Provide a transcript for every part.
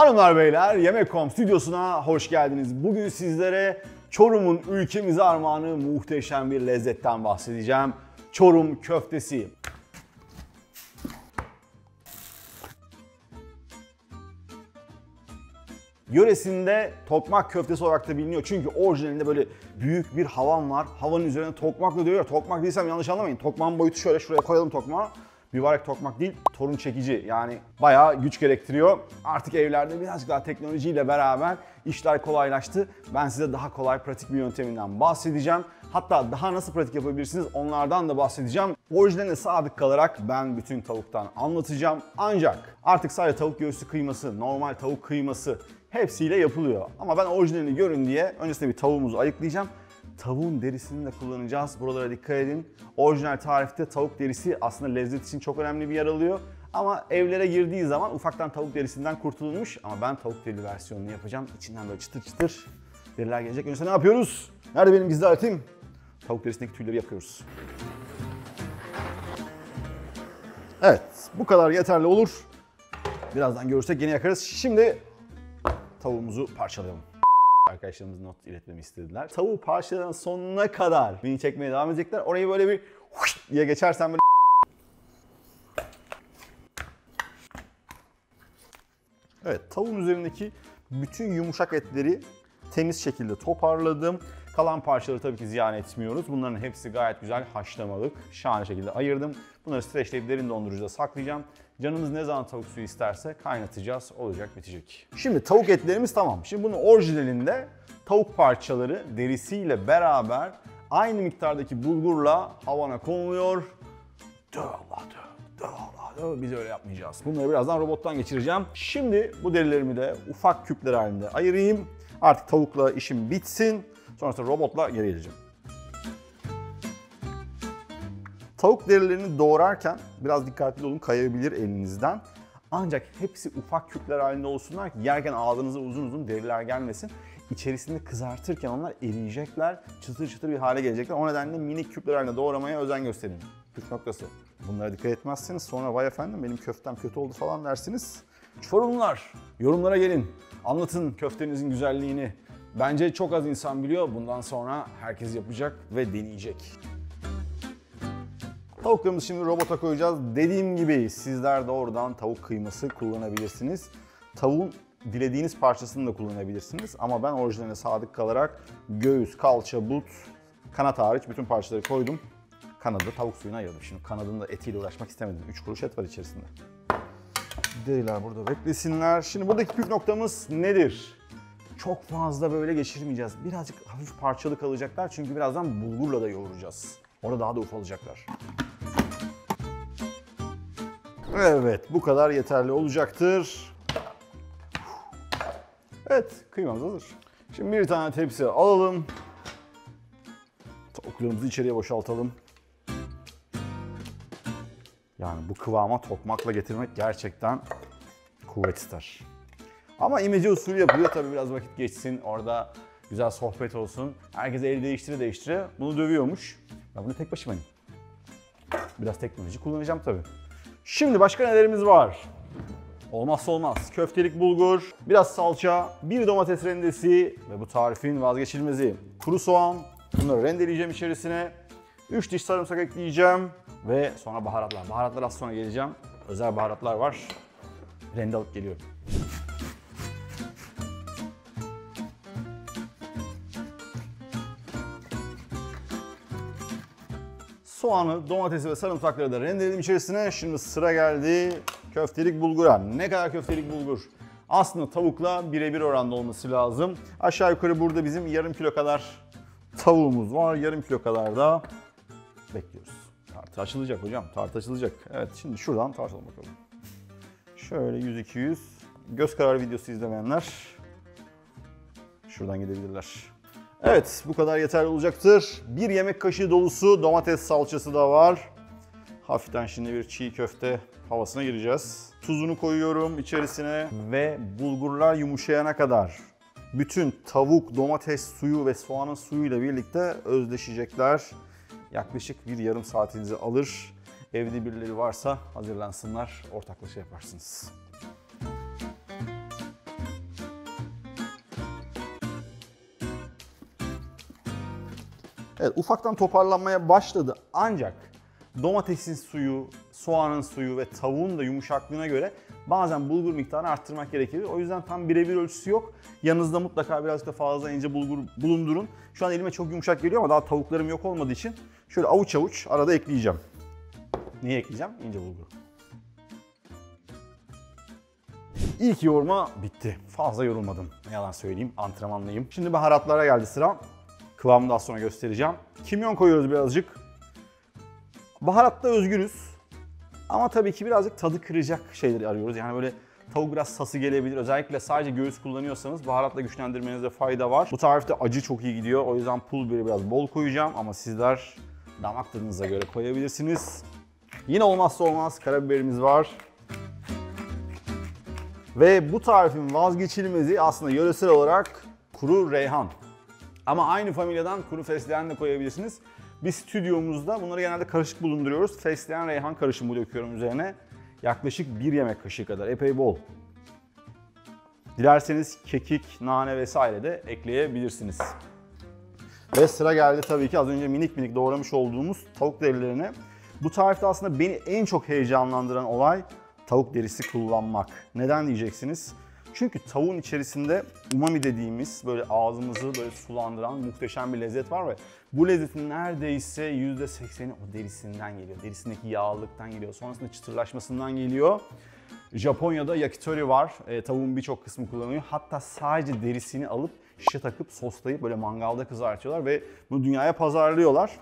Hanımlar beyler, Yemek.com stüdyosuna hoş geldiniz. Bugün sizlere Çorum'un ülkemize armağanı muhteşem bir lezzetten bahsedeceğim. Çorum köftesi. Yöresinde tokmak köftesi olarak da biliniyor. Çünkü orijinalinde böyle büyük bir havan var. Havanın üzerine tokmakla dövüyor. Tokmak değilsem yanlış anlamayın. Tokmağın boyutu şöyle, şuraya koyalım tokmağı. Mübarek tokmak değil, torun çekici. Yani bayağı güç gerektiriyor. Artık evlerde birazcık daha teknolojiyle beraber işler kolaylaştı. Ben size daha kolay, pratik bir yönteminden bahsedeceğim. Hatta daha nasıl pratik yapabilirsiniz onlardan da bahsedeceğim. Orijinaline sadık kalarak ben bütün tavuktan anlatacağım. Ancak artık sadece tavuk göğsü kıyması, normal tavuk kıyması hepsiyle yapılıyor. Ama ben orijinalini görün diye öncesinde bir tavuğumuzu ayıklayacağım. Tavuğun derisini de kullanacağız. Buralara dikkat edin. Orijinal tarifte tavuk derisi aslında lezzet için çok önemli bir yer alıyor. Ama evlere girdiği zaman ufaktan tavuk derisinden kurtulmuş. Ama ben tavuk derili versiyonunu yapacağım. İçinden böyle çıtır çıtır deriler gelecek. Öncesinde ne yapıyoruz? Nerede benim gizli aletim? Tavuk derisindeki tüyleri yakıyoruz. Evet, bu kadar yeterli olur. Birazdan görürsek yine yakarız. Şimdi tavuğumuzu parçalayalım. Arkadaşlarımız not iletmemi istediler. Tavuğu parçalayan sonuna kadar beni çekmeye devam edecekler. Orayı böyle bir huş diye geçersen böyle evet, tavuğun üzerindeki bütün yumuşak etleri temiz şekilde toparladım. Kalan parçaları tabii ki ziyan etmiyoruz. Bunların hepsi gayet güzel haşlamalık, şahane şekilde ayırdım. Bunları streçleyip derin dondurucuda saklayacağım. Canımız ne zaman tavuk suyu isterse kaynatacağız. Olacak, bitecek. Şimdi tavuk etlerimiz tamam. Şimdi bunun orijinalinde tavuk parçaları derisiyle beraber aynı miktardaki bulgurla havana konuluyor. Döv Allah döv, döv Allah döv. Biz öyle yapmayacağız. Bunları birazdan robottan geçireceğim. Şimdi bu derilerimi de ufak küpler halinde ayırayım. Artık tavukla işim bitsin. Sonrasında robotla geri geleceğim. Tavuk derilerini doğrarken biraz dikkatli olun, kayabilir elinizden. Ancak hepsi ufak küpler halinde olsunlar ki yerken ağzınıza uzun uzun deriler gelmesin. İçerisinde kızartırken onlar eriyecekler, çıtır çıtır bir hale gelecekler. O nedenle minik küpler halinde doğramaya özen gösterin. Püf noktası. Bunlara dikkat etmezseniz sonra vay efendim benim köftem kötü oldu falan dersiniz. Çorumlular, yorumlara gelin. Anlatın köftenizin güzelliğini. Bence çok az insan biliyor. Bundan sonra herkes yapacak ve deneyecek. Tavuklarımızı şimdi robota koyacağız. Dediğim gibi sizler de oradan tavuk kıyması kullanabilirsiniz. Tavuğun dilediğiniz parçasını da kullanabilirsiniz. Ama ben orijinaline sadık kalarak göğüs, kalça, but, kanat hariç bütün parçaları koydum. Kanadı tavuk suyuna ayırdım. Şimdi kanadın da etiyle uğraşmak istemedim. 3 kuruş et var içerisinde. Deriler burada beklesinler. Şimdi buradaki püf noktamız nedir? Çok fazla böyle geçirmeyeceğiz. Birazcık hafif parçalı kalacaklar çünkü birazdan bulgurla da yoğuracağız. Orada daha da ufalacaklar. Evet, bu kadar yeterli olacaktır. Evet, kıymamız hazır. Şimdi bir tane tepsi alalım. Tavuklarımızı içeriye boşaltalım. Yani bu kıvama tokmakla getirmek gerçekten kuvvet ister. Ama imece usulü yapılıyor. Tabii biraz vakit geçsin, orada güzel sohbet olsun. Herkes el değiştire bunu dövüyormuş. Ben bunu tek başımayım. Biraz teknoloji kullanacağım tabii. Şimdi başka nelerimiz var? Olmazsa olmaz. Köftelik bulgur, biraz salça, bir domates rendesi ve bu tarifin vazgeçilmezi kuru soğan. Bunları rendeleyeceğim içerisine. 3 diş sarımsak ekleyeceğim ve sonra baharatlar. Baharatlar az sonra geleceğim. Özel baharatlar var. Rende alıp geliyorum. Soğanı, domatesi ve sarımsakları da rendeledim içerisine. Şimdi sıra geldi köftelik bulgura. Ne kadar köftelik bulgur? Aslında tavukla birebir oranda olması lazım. Aşağı yukarı burada bizim yarım kilo kadar tavuğumuz var. Yarım kilo kadar da bekliyoruz. Tart açılacak hocam, tart açılacak. Evet, şimdi şuradan tartalım bakalım. Şöyle 100-200. Göz kararı videosu izlemeyenler şuradan gidebilirler. Evet, bu kadar yeterli olacaktır. Bir yemek kaşığı dolusu domates salçası da var. Hafiften şimdi bir çiğ köfte havasına gireceğiz. Tuzunu koyuyorum içerisine ve bulgurlar yumuşayana kadar bütün tavuk, domates suyu ve soğanın suyuyla birlikte özdeşecekler. Yaklaşık bir yarım saatinizi alır. Evde birileri varsa hazırlansınlar, ortaklaşa yaparsınız. Evet, ufaktan toparlanmaya başladı ancak domatesin suyu, soğanın suyu ve tavuğun da yumuşaklığına göre bazen bulgur miktarını arttırmak gerekir. O yüzden tam birebir ölçüsü yok. Yanınızda mutlaka birazcık da fazla ince bulgur bulundurun. Şu an elime çok yumuşak geliyor ama daha tavuklarım yok olmadığı için şöyle avuç avuç arada ekleyeceğim. Neyi ekleyeceğim? İnce bulgur. İlk yoğurma bitti. Fazla yorulmadım. Ne yalan söyleyeyim, antrenmanlıyım. Şimdi baharatlara geldi sıra. Kıvamını daha sonra göstereceğim. Kimyon koyuyoruz birazcık. Baharatta özgürüz. Ama tabii ki birazcık tadı kıracak şeyleri arıyoruz. Yani böyle tavuk biraz sası gelebilir. Özellikle sadece göğüs kullanıyorsanız baharatla güçlendirmenizde fayda var. Bu tarifte acı çok iyi gidiyor. O yüzden pul biberi biraz bol koyacağım. Ama sizler damak tadınıza göre koyabilirsiniz. Yine olmazsa olmaz karabiberimiz var. Ve bu tarifin vazgeçilmezi aslında yöresel olarak kuru reyhan. Ama aynı familyadan kuru fesleğen de koyabilirsiniz. Biz stüdyomuzda bunları genelde karışık bulunduruyoruz. Fesleğen reyhan karışımı döküyorum üzerine. Yaklaşık 1 yemek kaşığı kadar, epey bol. Dilerseniz kekik, nane vesaire de ekleyebilirsiniz. Ve sıra geldi tabii ki az önce minik minik doğramış olduğumuz tavuk derilerine. Bu tarifte aslında beni en çok heyecanlandıran olay tavuk derisi kullanmak. Neden diyeceksiniz? Çünkü tavuğun içerisinde umami dediğimiz böyle ağzımızı böyle sulandıran muhteşem bir lezzet var ve bu lezzetin neredeyse %80'i o derisinden geliyor. Derisindeki yağlılıktan geliyor. Sonrasında çıtırlaşmasından geliyor. Japonya'da yakitori var. Tavuğun birçok kısmı kullanılıyor. Hatta sadece derisini alıp şişe takıp soslayıp böyle mangalda kızartıyorlar ve bunu dünyaya pazarlıyorlar.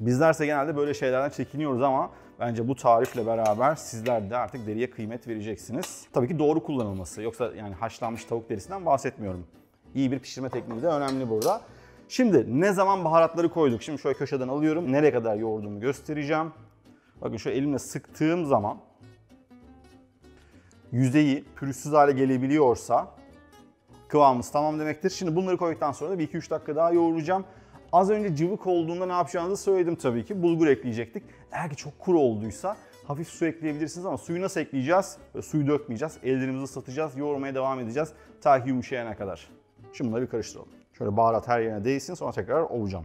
Bizlerse genelde böyle şeylerden çekiniyoruz ama bence bu tarifle beraber sizler de artık deriye kıymet vereceksiniz. Tabii ki doğru kullanılması. Yoksa yani haşlanmış tavuk derisinden bahsetmiyorum. İyi bir pişirme tekniği de önemli burada. Şimdi ne zaman baharatları koyduk? Şimdi şöyle köşeden alıyorum. Nereye kadar yoğurduğumu göstereceğim. Bakın şöyle elimle sıktığım zaman yüzeyi pürüzsüz hale gelebiliyorsa kıvamımız tamam demektir. Şimdi bunları koyduktan sonra da bir 2-3 dakika daha yoğuracağım. Az önce cıvık olduğunda ne yapacağınızı söyledim tabii ki. Bulgur ekleyecektik. Eğer ki çok kuru olduysa hafif su ekleyebilirsiniz ama suyu nasıl ekleyeceğiz? Böyle suyu dökmeyeceğiz. Ellerimizi ıslatacağız. Yoğurmaya devam edeceğiz. Ta ki yumuşayana kadar. Şimdi bunları bir karıştıralım. Şöyle baharat her yerine değsin. Sonra tekrar ovacağım.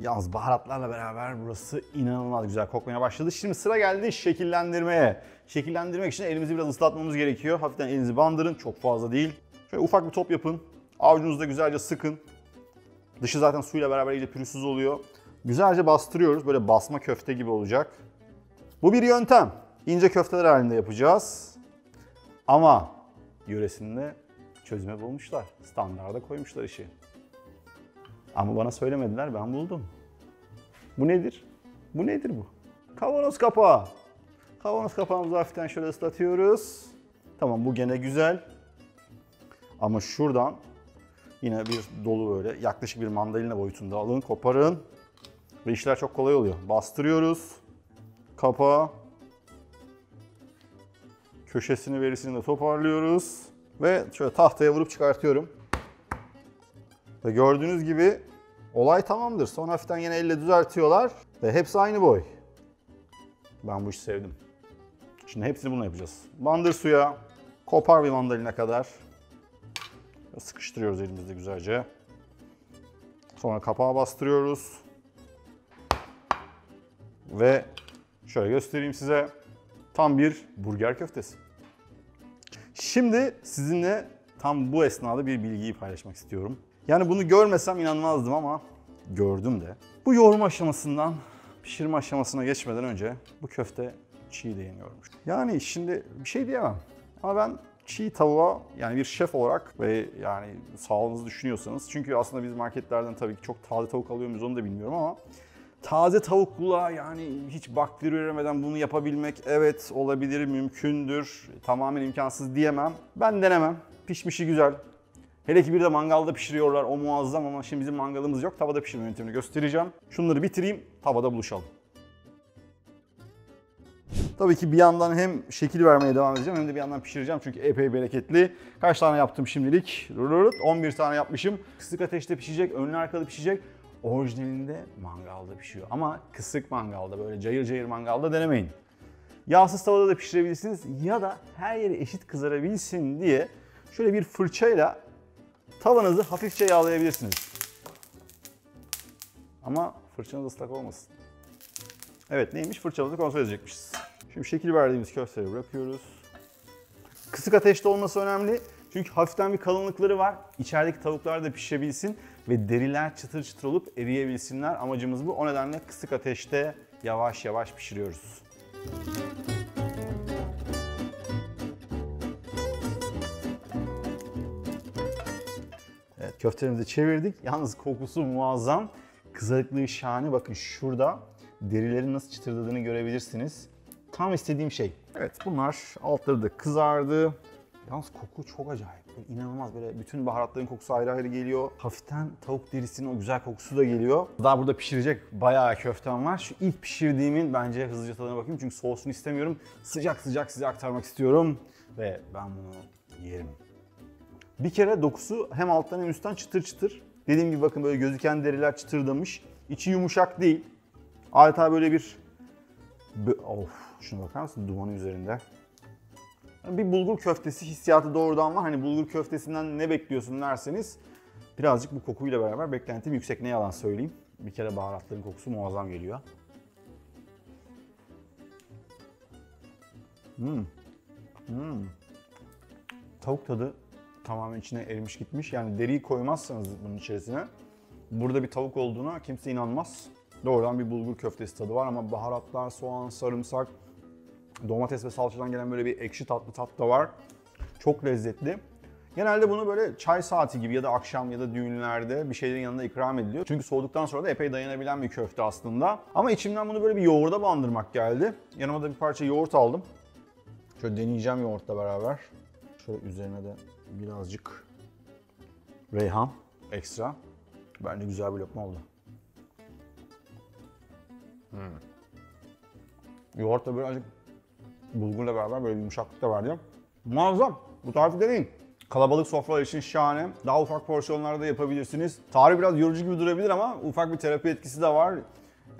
Yalnız baharatlarla beraber burası inanılmaz güzel kokmaya başladı. Şimdi sıra geldi şekillendirmeye. Şekillendirmek için elimizi biraz ıslatmamız gerekiyor. Hafiften elinizi bandırın. Çok fazla değil. Şöyle ufak bir top yapın. Avucunuzda güzelce sıkın. Dışı zaten suyla beraber iyice pürüzsüz oluyor. Güzelce bastırıyoruz. Böyle basma köfte gibi olacak. Bu bir yöntem. İnce köfteler halinde yapacağız. Ama yöresinde çözüme bulmuşlar. Standarda koymuşlar işi. Ama bana söylemediler, ben buldum. Bu nedir? Bu nedir bu? Kavanoz kapağı. Kavanoz kapağımızı hafiften şöyle ıslatıyoruz. Tamam, bu gene güzel. Ama şuradan yine bir dolu böyle yaklaşık bir mandalina boyutunda alın, koparın. Ve işler çok kolay oluyor. Bastırıyoruz. Kapağı. Köşesini verisini de toparlıyoruz. Ve şöyle tahtaya vurup çıkartıyorum. Ve gördüğünüz gibi olay tamamdır. Sonra hafiften yine elle düzeltiyorlar. Ve hepsi aynı boy. Ben bu işi sevdim. Şimdi hepsini bununla yapacağız. Bandır suya. Kopar bir mandalina kadar. Sıkıştırıyoruz elimizde güzelce. Sonra kapağı bastırıyoruz. Ve şöyle göstereyim size. Tam bir burger köftesi. Şimdi sizinle tam bu esnada bir bilgiyi paylaşmak istiyorum. Yani bunu görmesem inanmazdım ama gördüm de. Bu yoğurma aşamasından pişirme aşamasına geçmeden önce bu köfte çiğ de yeniyormuş. Yani şimdi bir şey diyemem ama ben çiğ tavuğa yani bir şef olarak ve yani sağlığınızı düşünüyorsanız. Çünkü aslında biz marketlerden tabii ki çok taze tavuk alıyor muyuz onu da bilmiyorum ama taze tavukla yani hiç bakteri üremeden bunu yapabilmek evet olabilir, mümkündür. Tamamen imkansız diyemem. Ben denemem. Pişmişi güzel. Hele ki bir de mangalda pişiriyorlar, o muazzam ama şimdi bizim mangalımız yok. Tavada pişirme yöntemini göstereceğim. Şunları bitireyim, tavada buluşalım. Tabii ki bir yandan hem şekil vermeye devam edeceğim hem de bir yandan pişireceğim çünkü epey bereketli. Kaç tane yaptım şimdilik? 11 tane yapmışım. Kısık ateşte pişecek, önlü arkalı pişecek. Orijinalinde mangalda pişiyor ama kısık mangalda, böyle cayır cayır mangalda denemeyin. Yağsız tavada da pişirebilirsiniz ya da her yere eşit kızarabilsin diye şöyle bir fırçayla Tavanızı hafifçe yağlayabilirsiniz. Ama fırçanız ıslak olmasın. Evet, neymiş? Fırçamızı kontrol edecekmişiz. Şimdi şekil verdiğimiz köfteleri bırakıyoruz. Kısık ateşte olması önemli. Çünkü hafiften bir kalınlıkları var. İçerideki tavuklar da pişebilsin ve deriler çıtır çıtır olup eriyebilsinler. Amacımız bu. O nedenle kısık ateşte yavaş yavaş pişiriyoruz. Evet, köftelerimizi çevirdik. Yalnız kokusu muazzam. Kızarıklığı şahane. Bakın şurada derilerin nasıl çıtırdadığını görebilirsiniz. Tam istediğim şey. Evet, bunlar altları da kızardı. Yalnız koku çok acayip. Böyle inanılmaz, böyle bütün baharatların kokusu ayrı ayrı geliyor. Hafiften tavuk derisinin o güzel kokusu da geliyor. Daha burada pişirecek bayağı köftem var. Şu ilk pişirdiğimin bence hızlıca tadına bakayım. Çünkü soğusunu istemiyorum. Sıcak sıcak size aktarmak istiyorum. Ve ben bunu yerim. Bir kere dokusu hem alttan hem üstten çıtır çıtır. Dediğim gibi bakın böyle gözüken deriler çıtırdamış. İçi yumuşak değil. Adeta böyle bir... Of, şuna bakar mısın? Dumanı üzerinde. Bir bulgur köftesi hissiyatı doğrudan var. Hani bulgur köftesinden ne bekliyorsun derseniz birazcık bu kokuyla beraber beklentim yüksek, ne yalan söyleyeyim. Bir kere baharatların kokusu muazzam geliyor. Tavuk tadı tamamen içine erimiş gitmiş. Yani deriyi koymazsanız bunun içerisine burada bir tavuk olduğuna kimse inanmaz. Doğrudan bir bulgur köftesi tadı var ama baharatlar, soğan, sarımsak, domates ve salçadan gelen böyle bir ekşi tatlı tat da var. Çok lezzetli. Genelde bunu böyle çay saati gibi ya da akşam ya da düğünlerde bir şeylerin yanında ikram ediliyor. Çünkü soğuduktan sonra da epey dayanabilen bir köfte aslında. Ama içimden bunu böyle bir yoğurda bandırmak geldi. Yanıma da bir parça yoğurt aldım. Şöyle deneyeceğim yoğurtla beraber. Şöyle üzerine de birazcık reyhan ekstra. Bence güzel bir lokma oldu. Yoğurt da böyle azıcık bulgurla beraber böyle bir yumuşaklık da var diyor. Muazzam. Bu tarifi deneyin. Kalabalık sofralar için şahane. Daha ufak porsiyonlarda yapabilirsiniz. Tarif biraz yorucu gibi durabilir ama ufak bir terapi etkisi de var.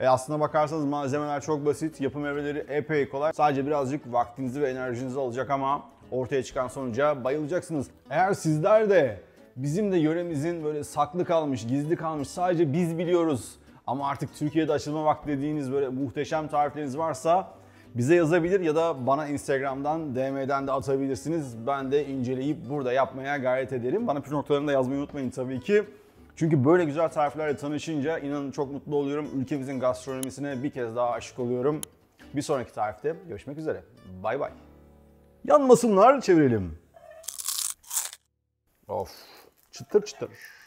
Aslına bakarsanız malzemeler çok basit. Yapım evreleri epey kolay. Sadece birazcık vaktinizi ve enerjinizi alacak ama ortaya çıkan sonuca bayılacaksınız. Eğer sizler de bizim de yöremizin böyle saklı kalmış, gizli kalmış, sadece biz biliyoruz ama artık Türkiye'de açılma vakti dediğiniz böyle muhteşem tarifleriniz varsa bize yazabilir ya da bana Instagram'dan DM'den de atabilirsiniz. Ben de inceleyip burada yapmaya gayret ederim. Bana püf noktalarını da yazmayı unutmayın tabii ki. Çünkü böyle güzel tariflerle tanışınca inanın çok mutlu oluyorum. Ülkemizin gastronomisine bir kez daha aşık oluyorum. Bir sonraki tarifte görüşmek üzere. Bay bay. Yanmasınlar, çevirelim. Of, çıtır çıtır.